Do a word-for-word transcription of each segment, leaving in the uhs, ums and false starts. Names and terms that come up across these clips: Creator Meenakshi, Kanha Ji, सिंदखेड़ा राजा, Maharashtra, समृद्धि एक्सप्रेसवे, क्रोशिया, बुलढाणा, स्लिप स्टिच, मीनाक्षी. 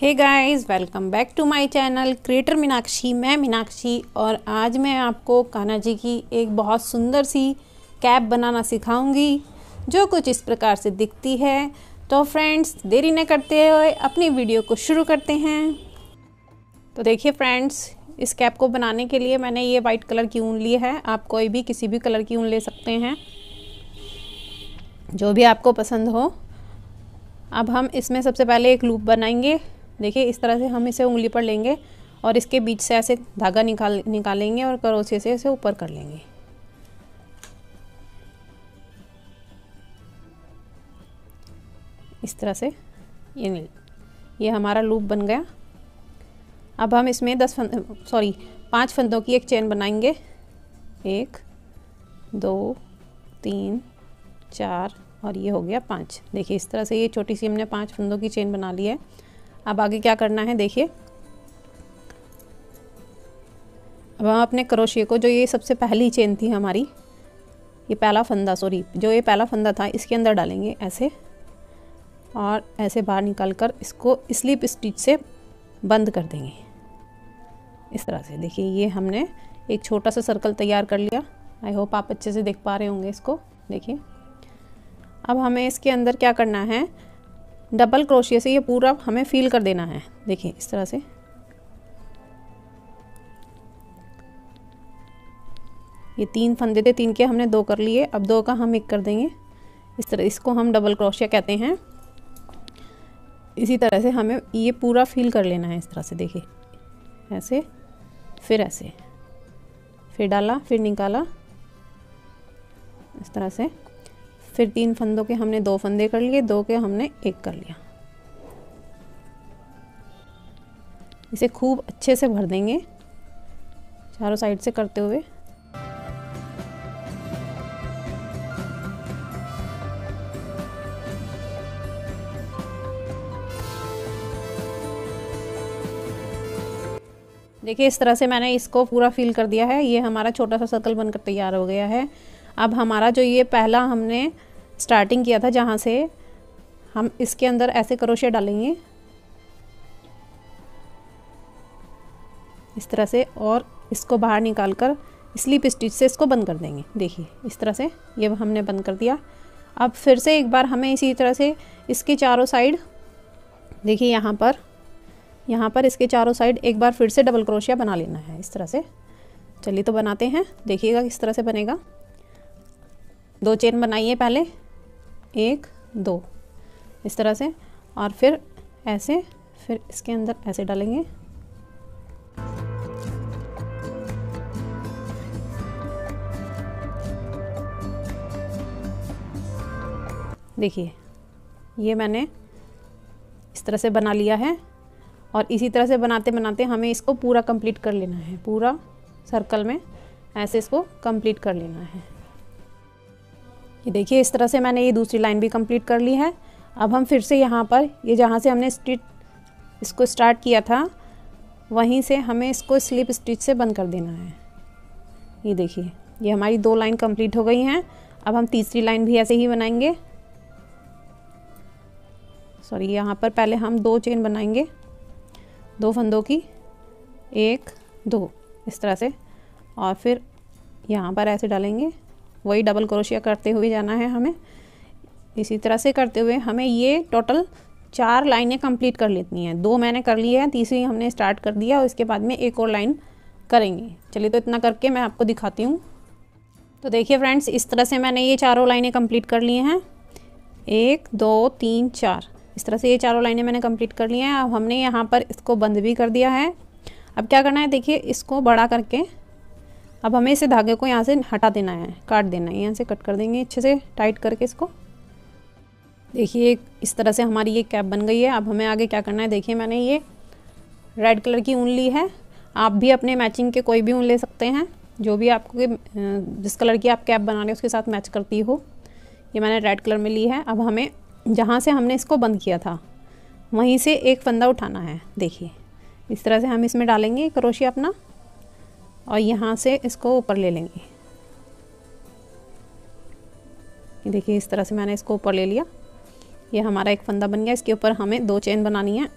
Hey guys, welcome back to my channel creator मीनाक्षी। मैं मीनाक्षी और आज मैं आपको कान्हा जी की एक बहुत सुंदर सी कैप बनाना सिखाऊंगी जो कुछ इस प्रकार से दिखती है। तो फ्रेंड्स, देरी न करते हुए अपनी वीडियो को शुरू करते हैं। तो देखिए फ्रेंड्स, इस कैप को बनाने के लिए मैंने ये वाइट कलर की ऊन ली है। आप कोई भी किसी भी कलर की ऊन ले सकते हैं, जो भी आपको पसंद हो। अब हम इसमें सबसे पहले एक लूप बनाएंगे। देखिए इस तरह से हम इसे उंगली पर लेंगे और इसके बीच से ऐसे धागा निकाल निकालेंगे और करोचे से इसे ऊपर कर लेंगे। इस तरह से ये ये हमारा लूप बन गया। अब हम इसमें दस फंद सॉरी पाँच फंदों की एक चेन बनाएंगे। एक, दो, तीन, चार और ये हो गया पाँच। देखिए इस तरह से ये छोटी सी हमने पाँच फंदों की चेन बना ली है। अब आगे क्या करना है देखिए। अब हम अपने क्रोशिये को, जो ये सबसे पहली चेन थी हमारी, ये पहला फंदा सॉरी जो ये पहला फंदा था, इसके अंदर डालेंगे ऐसे और ऐसे बाहर निकाल कर इसको स्लिप स्टिच से बंद कर देंगे। इस तरह से देखिए ये हमने एक छोटा सा सर्कल तैयार कर लिया। आई होप आप अच्छे से देख पा रहे होंगे इसको। देखिए अब हमें इसके अंदर क्या करना है, डबल क्रोशिया से ये पूरा हमें फील कर देना है। देखिए इस तरह से ये तीन फंदे थे, तीन के हमने दो कर लिए, अब दो का हम एक कर देंगे। इस तरह इसको हम डबल क्रोशिया कहते हैं। इसी तरह से हमें ये पूरा फील कर लेना है। इस तरह से देखिए ऐसे, फिर ऐसे, फिर डाला, फिर निकाला, इस तरह से। फिर तीन फंदों के हमने दो फंदे कर लिए, दो के हमने एक कर लिया। इसे खूब अच्छे से भर देंगे चारों साइड से करते हुए। देखिए इस तरह से मैंने इसको पूरा फील कर दिया है। ये हमारा छोटा सा सर्कल बनकर तैयार हो गया है। अब हमारा जो ये पहला हमने स्टार्टिंग किया था, जहाँ से हम इसके अंदर ऐसे क्रोशिया डालेंगे इस तरह से और इसको बाहर निकाल कर स्लिप स्टिच से इसको बंद कर देंगे। देखिए इस तरह से ये हमने बंद कर दिया। अब फिर से एक बार हमें इसी तरह से इसके चारों साइड, देखिए यहाँ पर यहाँ पर इसके चारों साइड एक बार फिर से डबल क्रोशिया बना लेना है। इस तरह से चलिए तो बनाते हैं। देखिएगा किस तरह से बनेगा। दो चेन बनाइए पहले, एक, दो, इस तरह से, और फिर ऐसे, फिर इसके अंदर ऐसे डालेंगे। देखिए ये मैंने इस तरह से बना लिया है और इसी तरह से बनाते बनाते हमें इसको पूरा कंप्लीट कर लेना है। पूरा सर्कल में ऐसे इसको कंप्लीट कर लेना है। ये देखिए इस तरह से मैंने ये दूसरी लाइन भी कंप्लीट कर ली है। अब हम फिर से यहाँ पर, ये जहाँ से हमने स्टिच इसको स्टार्ट किया था, वहीं से हमें इसको स्लिप स्टिच से बंद कर देना है। ये देखिए ये हमारी दो लाइन कंप्लीट हो गई हैं। अब हम तीसरी लाइन भी ऐसे ही बनाएंगे। सॉरी, यहाँ पर पहले हम दो चेन बनाएंगे, दो फंदों की, एक, दो, इस तरह से, और फिर यहाँ पर ऐसे डालेंगे। वही डबल क्रोशिया करते हुए जाना है हमें। इसी तरह से करते हुए हमें ये टोटल चार लाइनें कंप्लीट कर लेनी है। दो मैंने कर ली है, तीसरी हमने स्टार्ट कर दिया और इसके बाद में एक और लाइन करेंगे। चलिए तो इतना करके मैं आपको दिखाती हूँ। तो देखिए फ्रेंड्स, इस तरह से मैंने ये चारों लाइनें कंप्लीट कर ली हैं। एक, दो, तीन, चार, इस तरह से ये चारों लाइनें मैंने कंप्लीट कर ली हैं। अब हमने यहाँ पर इसको बंद भी कर दिया है। अब क्या करना है देखिए, इसको बड़ा करके अब हमें इसे धागे को यहाँ से हटा देना है, काट देना है। यहाँ से कट कर देंगे अच्छे से टाइट करके इसको। देखिए इस तरह से हमारी ये कैप बन गई है। अब हमें आगे क्या करना है देखिए, मैंने ये रेड कलर की ऊन ली है। आप भी अपने मैचिंग के कोई भी ऊन ले सकते हैं, जो भी आपको जिस कलर की आप कैप बना रहे हो उसके साथ मैच करती हो। ये मैंने रेड कलर में ली है। अब हमें जहाँ से हमने इसको बंद किया था वहीं से एक फंदा उठाना है। देखिए इस तरह से हम इसमें डालेंगे क्रोशिया अपना और यहाँ से इसको ऊपर ले लेंगे। देखिए इस तरह से मैंने इसको ऊपर ले लिया। ये हमारा एक फंदा बन गया। इसके ऊपर हमें दो चेन बनानी है।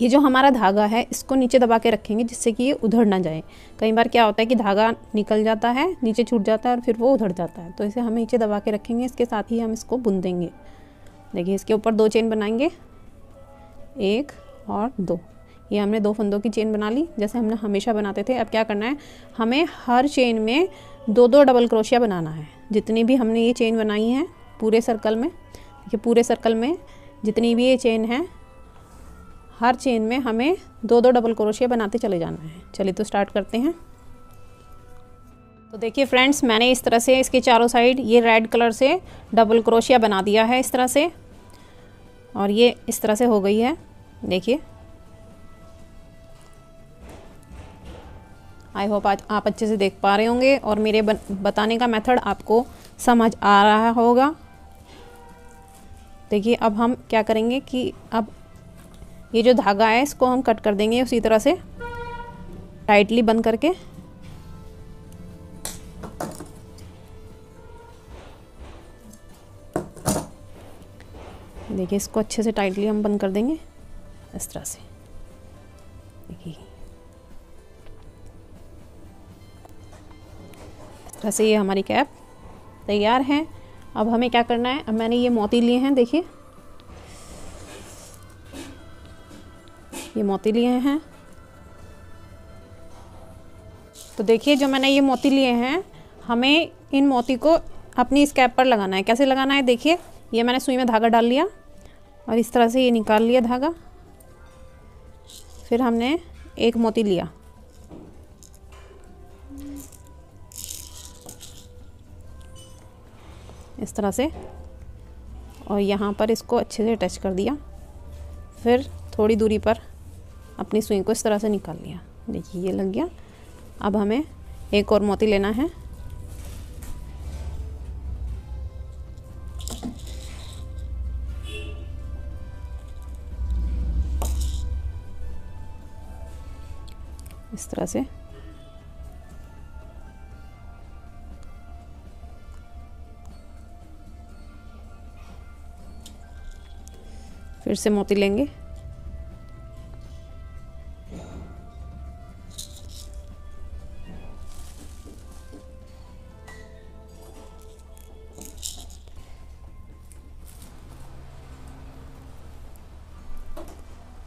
ये जो हमारा धागा है इसको नीचे दबा के रखेंगे जिससे कि ये उधड़ ना जाए। कई बार क्या होता है कि धागा निकल जाता है, नीचे छूट जाता है और फिर वो उधड़ जाता है, तो इसे हम नीचे दबा के रखेंगे। इसके साथ ही हम इसको बुन देंगे। देखिए इसके ऊपर दो चेन बनाएंगे, एक और दो। ये हमने दो फंदों की चेन बना ली जैसे हमने हमेशा बनाते थे। अब क्या करना है, हमें हर चेन में दो दो डबल क्रोशिया बनाना है। जितनी भी हमने ये चेन बनाई है पूरे सर्कल में, देखिए पूरे सर्कल में जितनी भी ये चेन है हर चेन में हमें दो दो डबल क्रोशिया बनाते चले जाना है। चलिए तो स्टार्ट करते हैं। तो देखिए फ्रेंड्स, मैंने इस तरह से इसके चारों साइड ये रेड कलर से डबल क्रोशिया बना दिया है इस तरह से, और ये इस तरह से हो गई है। देखिए आई होप आज आप अच्छे से देख पा रहे होंगे और मेरे बताने का मेथड आपको समझ आ रहा होगा। देखिए अब हम क्या करेंगे कि अब ये जो धागा है इसको हम कट कर देंगे उसी तरह से टाइटली बंद करके। देखिए इसको अच्छे से टाइटली हम बंद कर देंगे इस तरह से। देखिए इस तरह से ये हमारी कैप तैयार है। अब हमें क्या करना है, अब मैंने ये मोती लिए हैं, देखिए ये मोती लिए हैं। तो देखिए जो मैंने ये मोती लिए हैं, हमें इन मोती को अपनी इस कैप पर लगाना है। कैसे लगाना है, देखिए ये मैंने सुई में धागा डाल लिया और इस तरह से ये निकाल लिया धागा, फिर हमने एक मोती लिया, इस तरह से, और यहाँ पर इसको अच्छे से अटैच कर दिया। फिर थोड़ी दूरी पर अपनी सुई को इस तरह से निकाल लिया। देखिए ये लग गया। अब हमें एक और मोती लेना है, इस तरह से। फिर से मोती लेंगे,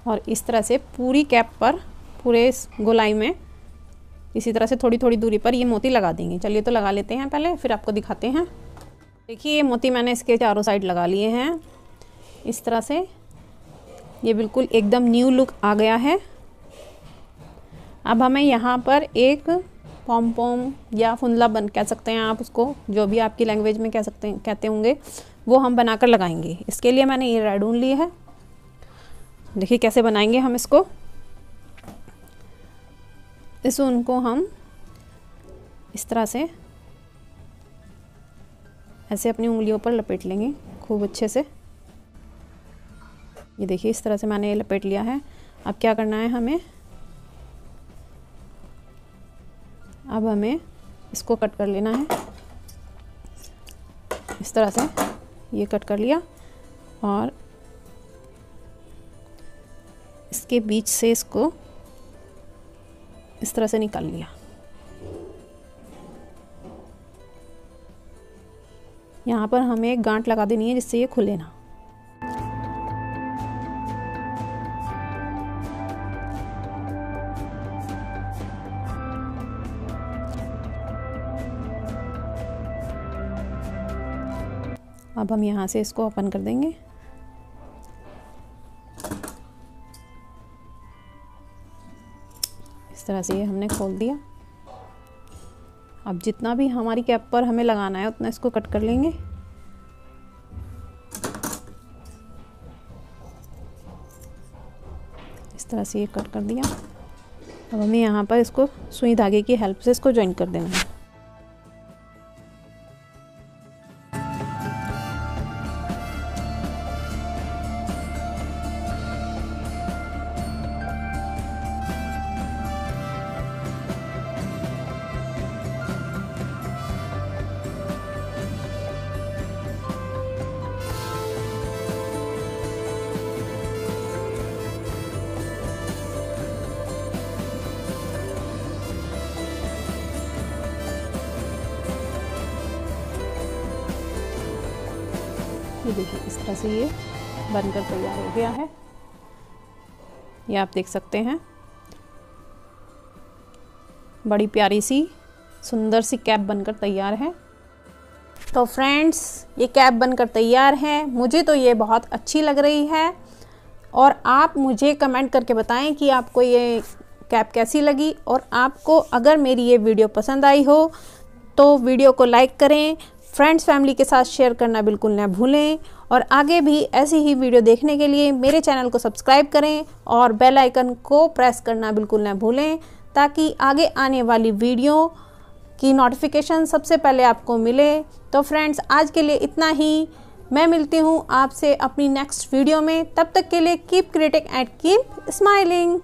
और इस तरह से पूरी कैप पर पूरे इस गोलाई में इसी तरह से थोड़ी थोड़ी दूरी पर ये मोती लगा देंगे। चलिए तो लगा लेते हैं पहले, फिर आपको दिखाते हैं। देखिए ये मोती मैंने इसके चारों साइड लगा लिए हैं इस तरह से। ये बिल्कुल एकदम न्यू लुक आ गया है। अब हमें यहाँ पर एक पॉम पॉम या फुंदला बन कह सकते हैं आप उसको, जो भी आपकी लैंग्वेज में कह सकते हैं कहते होंगे, वो हम बनाकर लगाएंगे। इसके लिए मैंने ये रेड ऊन ली है। देखिए कैसे बनाएंगे हम इसको। इस ऊन को हम इस तरह से ऐसे अपनी उंगलियों पर लपेट लेंगे खूब अच्छे से। ये देखिए इस तरह से मैंने ये लपेट लिया है। अब क्या करना है हमें, अब हमें इसको कट कर लेना है इस तरह से। ये कट कर लिया और इसके बीच से इसको इस तरह से निकाल लिया। यहाँ पर हमें एक गांठ लगा देनी है जिससे ये खुले ना। अब हम यहाँ से इसको ओपन कर देंगे। इस तरह से ये हमने खोल दिया। अब जितना भी हमारी कैप पर हमें लगाना है उतना इसको कट कर लेंगे। इस तरह से ये कट कर दिया। अब हमें यहाँ पर इसको सुई धागे की हेल्प से इसको जॉइन कर देना है। ये देखिए इस तरह से ये बनकर तैयार हो गया है, ये आप देख सकते हैं। बड़ी प्यारी सी सुंदर सी कैप बनकर तैयार है। तो फ्रेंड्स ये कैप बनकर तैयार है, मुझे तो ये बहुत अच्छी लग रही है और आप मुझे कमेंट करके बताएं कि आपको ये कैप कैसी लगी। और आपको अगर मेरी ये वीडियो पसंद आई हो तो वीडियो को लाइक करें, फ्रेंड्स फैमिली के साथ शेयर करना बिल्कुल ना भूलें और आगे भी ऐसी ही वीडियो देखने के लिए मेरे चैनल को सब्सक्राइब करें और बेल आइकन को प्रेस करना बिल्कुल ना भूलें ताकि आगे आने वाली वीडियो की नोटिफिकेशन सबसे पहले आपको मिले। तो फ्रेंड्स आज के लिए इतना ही, मैं मिलती हूँ आपसे अपनी नेक्स्ट वीडियो में। तब तक के लिए keep creating and keep smiling.